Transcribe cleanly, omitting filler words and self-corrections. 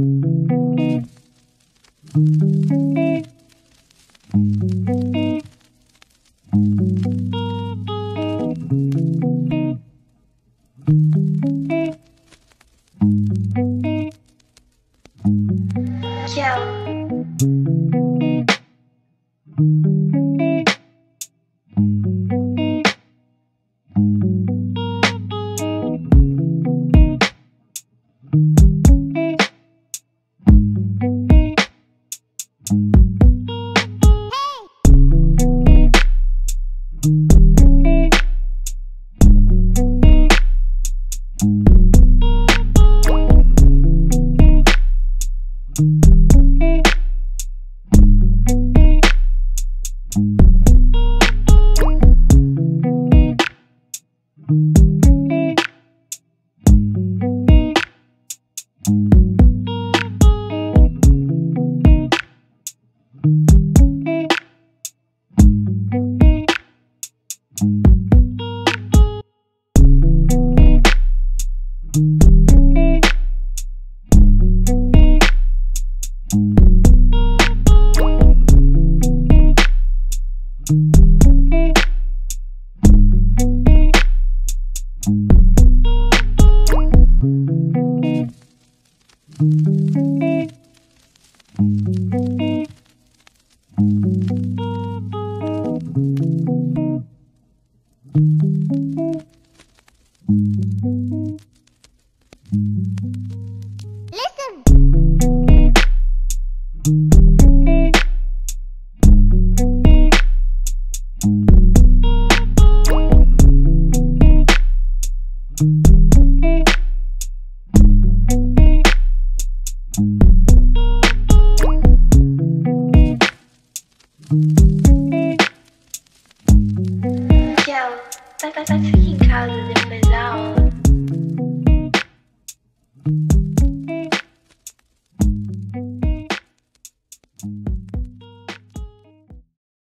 Vai ficar em casa depois da aula.